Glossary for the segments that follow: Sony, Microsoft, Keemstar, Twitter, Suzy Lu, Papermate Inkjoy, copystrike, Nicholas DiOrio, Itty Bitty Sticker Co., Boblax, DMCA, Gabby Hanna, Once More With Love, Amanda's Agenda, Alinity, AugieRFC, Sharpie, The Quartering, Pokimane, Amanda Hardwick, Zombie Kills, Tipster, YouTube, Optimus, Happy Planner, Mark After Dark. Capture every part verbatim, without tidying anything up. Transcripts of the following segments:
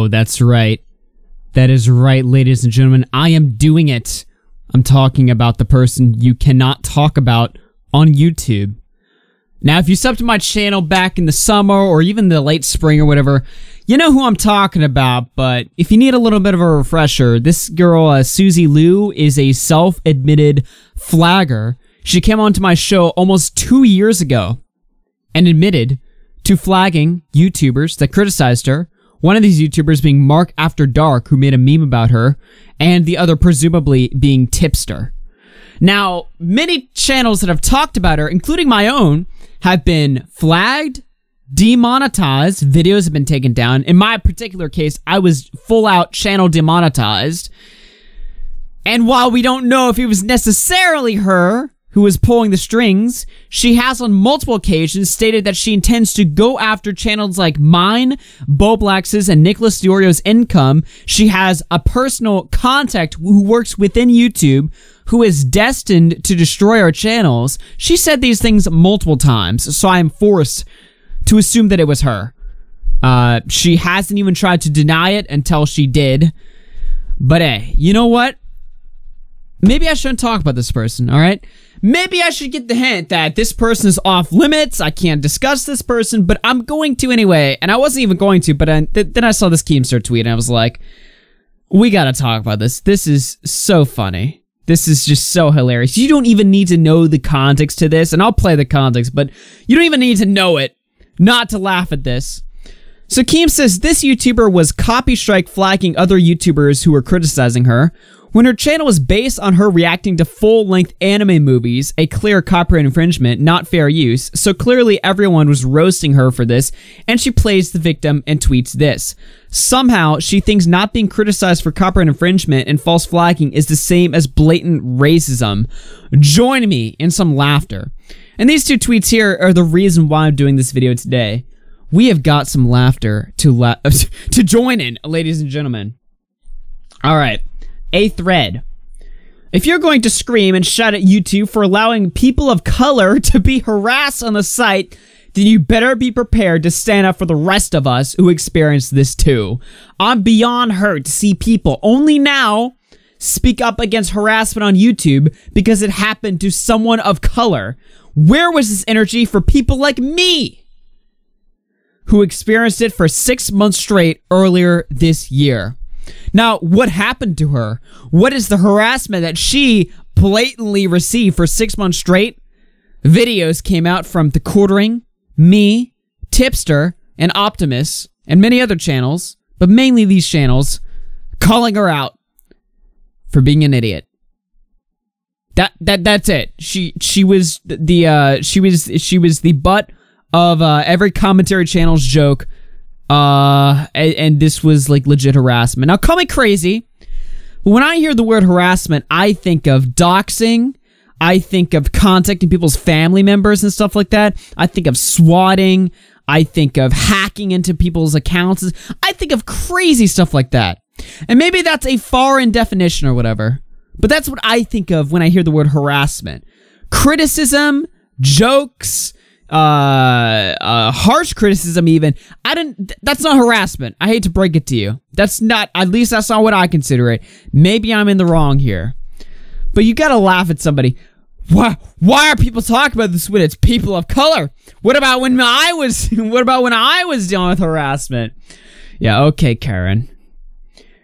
Oh, that's right. That is right, ladies and gentlemen. I am doing it. I'm talking about the person you cannot talk about on YouTube. Now, if you subbed to my channel back in the summer or even the late spring or whatever, you know who I'm talking about, but if you need a little bit of a refresher, this girl, uh, Suzy Lu, is a self-admitted flagger. She came onto my show almost two years ago and admitted to flagging YouTubers that criticized her, one of these YouTubers being Mark After Dark, who made a meme about her, and the other presumably being Tipster. Now, many channels that have talked about her, including my own, have been flagged, demonetized, videos have been taken down. In my particular case, I was full-out channel demonetized. And while we don't know if it was necessarily her who was pulling the strings, she has on multiple occasions stated that she intends to go after channels like mine, Boblax's, and Nicholas DiOrio's income. She has a personal contact who works within YouTube who is destined to destroy our channels. She said these things multiple times, so I am forced to assume that it was her. Uh, she hasn't even tried to deny it until she did. But hey, you know what? Maybe I shouldn't talk about this person, alright? Maybe I should get the hint that this person is off limits, I can't discuss this person, but I'm going to anyway. And I wasn't even going to, but I, th then I saw this Keemstar tweet and I was like, we gotta talk about this. This is so funny. This is just so hilarious. You don't even need to know the context to this, and I'll play the context, but you don't even need to know it not to laugh at this. So Keem says this YouTuber was copy strike flagging other YouTubers who were criticizing her. When her channel was based on her reacting to full-length anime movies, a clear copyright infringement, not fair use, so clearly everyone was roasting her for this, and she plays the victim and tweets this. Somehow, she thinks not being criticized for copyright infringement and false flagging is the same as blatant racism. Join me in some laughter. And these two tweets here are the reason why I'm doing this video today. We have got some laughter to la to join in, ladies and gentlemen. All right. A thread. If you're going to scream and shout at YouTube for allowing people of color to be harassed on the site, then you better be prepared to stand up for the rest of us who experience this too. I'm beyond hurt to see people only now speak up against harassment on YouTube because it happened to someone of color. Where was this energy for people like me who experienced it for six months straight earlier this year? Now, what happened to her? What is the harassment that she blatantly received for six months straight? Videos came out from The Quartering, me, Tipster, and Optimus, and many other channels, but mainly these channels, calling her out for being an idiot. That that that's it. She she was the uh, she was she was the butt of uh, every commentary channel's joke. Uh, and, and this was like legit harassment. Now, call me crazy, but when I hear the word harassment, I think of doxing. I think of contacting people's family members and stuff like that. I think of swatting. I think of hacking into people's accounts. I think of crazy stuff like that. And maybe that's a foreign definition or whatever, but that's what I think of when I hear the word harassment. Criticism, jokes, Uh, uh, harsh criticism even. I didn't, th that's not harassment. I hate to break it to you. That's not, at least that's not what I consider it. Maybe I'm in the wrong here. But you gotta laugh at somebody. Why, why are people talking about this when it's people of color? What about when I was, what about when I was dealing with harassment? Yeah, okay, Karen.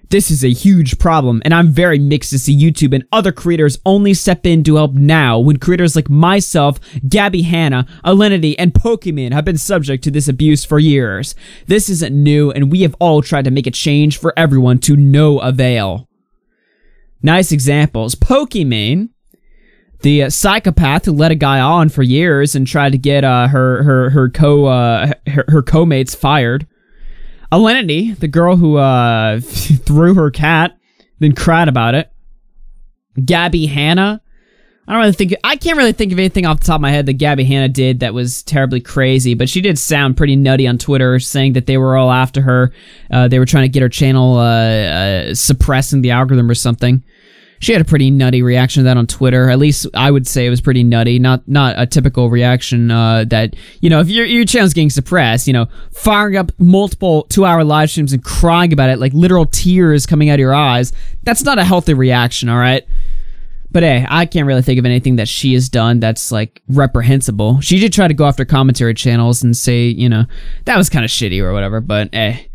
This is a huge problem, and I'm very mixed to see YouTube and other creators only step in to help now when creators like myself, Gabby Hanna, Alinity, and Pokimane have been subject to this abuse for years. This isn't new, and we have all tried to make a change for everyone to no avail. Nice examples. Pokimane, the uh, psychopath who led a guy on for years and tried to get uh, her, her, her, co, uh, her, her co-mates fired. Alinity, the girl who uh, threw her cat, then cried about it. Gabby Hanna. I don't really think, I can't really think of anything off the top of my head that Gabby Hanna did that was terribly crazy, but she did sound pretty nutty on Twitter, saying that they were all after her. Uh, they were trying to get her channel uh, uh, suppressed in the algorithm or something. she had a pretty nutty reaction to that on Twitter. At least I would say it was pretty nutty, not not a typical reaction uh, that, you know, if your, your channel's getting suppressed, you know, firing up multiple two-hour live streams and crying about it, like literal tears coming out of your eyes, that's not a healthy reaction, all right? But hey, I can't really think of anything that she has done that's, like, reprehensible. She did try to go after commentary channels and say, you know, that was kind of shitty or whatever, but hey,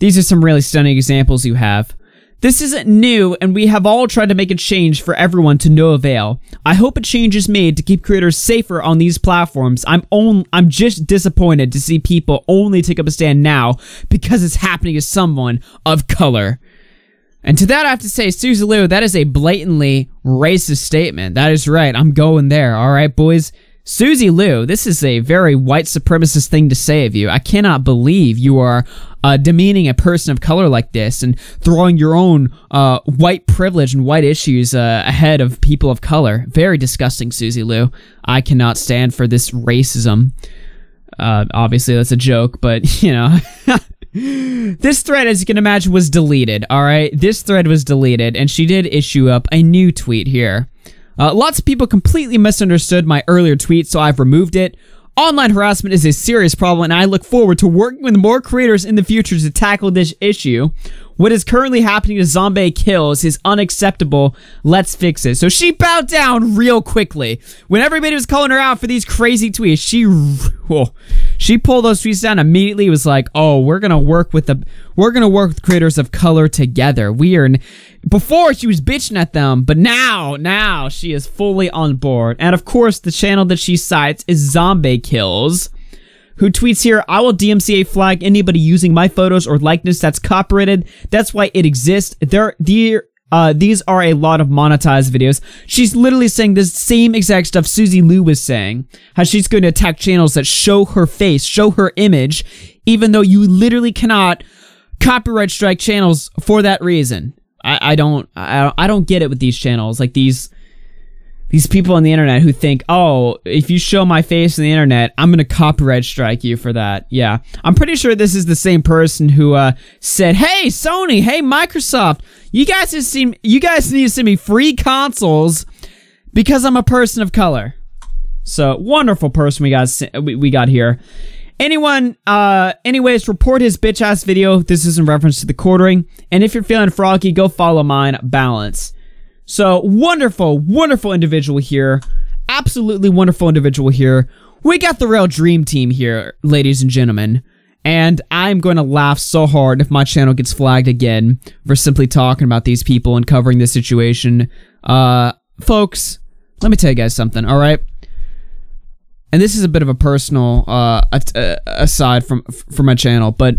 these are some really stunning examples you have. This isn't new, and we have all tried to make a change for everyone to no avail. I hope a change is made to keep creators safer on these platforms. I'm on, I'm just disappointed to see people only take up a stand now because it's happening to someone of color. And to that I have to say, Suzy Lu, that is a blatantly racist statement. That is right, I'm going there, alright boys? Suzy Lu, this is a very white supremacist thing to say of you. I cannot believe you are uh, demeaning a person of color like this and throwing your own uh, white privilege and white issues uh, ahead of people of color. Very disgusting, Suzy Lu. I cannot stand for this racism. Uh, obviously, that's a joke, but, you know... This thread, as you can imagine, was deleted, alright? This thread was deleted, and she did issue up a new tweet here. Uh, lots of people completely misunderstood my earlier tweet, so I've removed it. Online harassment is a serious problem, and I look forward to working with more creators in the future to tackle this issue. What is currently happening to Zombie Kills is unacceptable. Let's fix it. So she bowed down real quickly. When everybody was calling her out for these crazy tweets, she whoa, she pulled those tweets down immediately. Was like, "Oh, we're gonna work with the we're gonna work with creators of color together." Weird. Before she was bitching at them, but now now she is fully on board. And of course, the channel that she cites is Zombie Kills, who tweets here, I will D M C A flag anybody using my photos or likeness that's copyrighted. That's why it exists. There, there, uh, these are a lot of monetized videos. She's literally saying the same exact stuff Suzy Lu was saying. How she's going to attack channels that show her face, show her image, even though you literally cannot copyright strike channels for that reason. I, I don't, I, I don't get it with these channels. Like these... These people on the internet who think, oh, if you show my face on the internet, I'm going to copyright strike you for that. Yeah. I'm pretty sure this is the same person who uh, said, hey, Sony, hey, Microsoft, you guys, just seem, you guys need to send me free consoles because I'm a person of color. So, wonderful person we got, we, we got here. Anyone, uh, anyways, report his bitch-ass video. This is in reference to The Quartering. And if you're feeling froggy, go follow mine, Balance. So, wonderful, wonderful individual here. Absolutely wonderful individual here. We got the real dream team here, ladies and gentlemen. And I'm going to laugh so hard if my channel gets flagged again for simply talking about these people and covering this situation. Uh, folks, let me tell you guys something, all right? And this is a bit of a personal uh, aside from, from my channel, but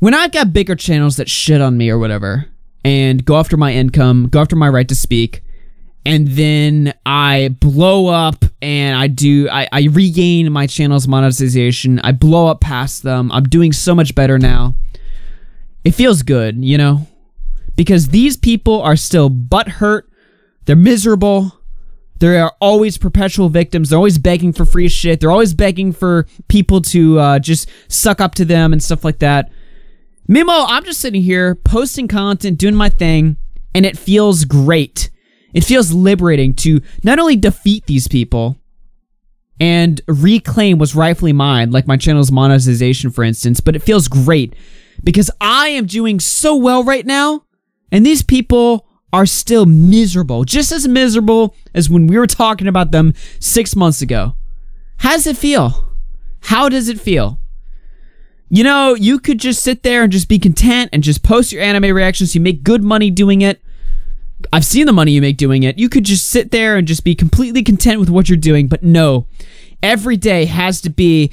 when I've got bigger channels that shit on me or whatever... and go after my income, go after my right to speak, and then I blow up and I do, I, I regain my channel's monetization, I blow up past them, I'm doing so much better now. It feels good, you know? Because these people are still butthurt, they're miserable, they are always perpetual victims, they're always begging for free shit, they're always begging for people to uh, just suck up to them and stuff like that. Meanwhile, I'm just sitting here posting content, doing my thing, and it feels great. It feels liberating to not only defeat these people and reclaim what's rightfully mine, like my channel's monetization, for instance, but it feels great because I am doing so well right now, and these people are still miserable, just as miserable as when we were talking about them six months ago. How does it feel? How does it feel? You know, you could just sit there and just be content and just post your anime reactions. You make good money doing it. I've seen the money you make doing it. You could just sit there and just be completely content with what you're doing. But no, every day has to be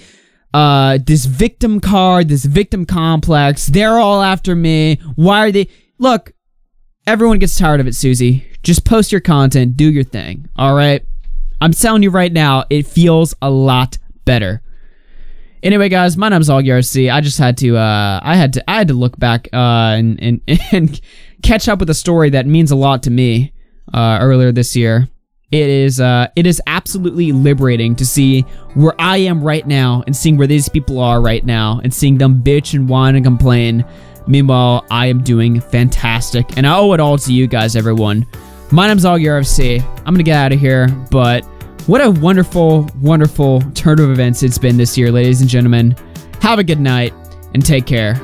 uh, this victim card, this victim complex. They're all after me. Why are they? Look, everyone gets tired of it, Suzy. Just post your content. Do your thing. All right? I'm telling you right now, it feels a lot better. Anyway, guys, my name's AugieRFC. I just had to, uh, I had to, I had to look back uh, and, and and catch up with a story that means a lot to me uh, earlier this year. It is, uh, it is absolutely liberating to see where I am right now and seeing where these people are right now and seeing them bitch and whine and complain. Meanwhile, I am doing fantastic, and I owe it all to you guys, everyone, My name's AugieRFC. I'm gonna get out of here, but what a wonderful, wonderful turn of events it's been this year, ladies and gentlemen. Have a good night and take care.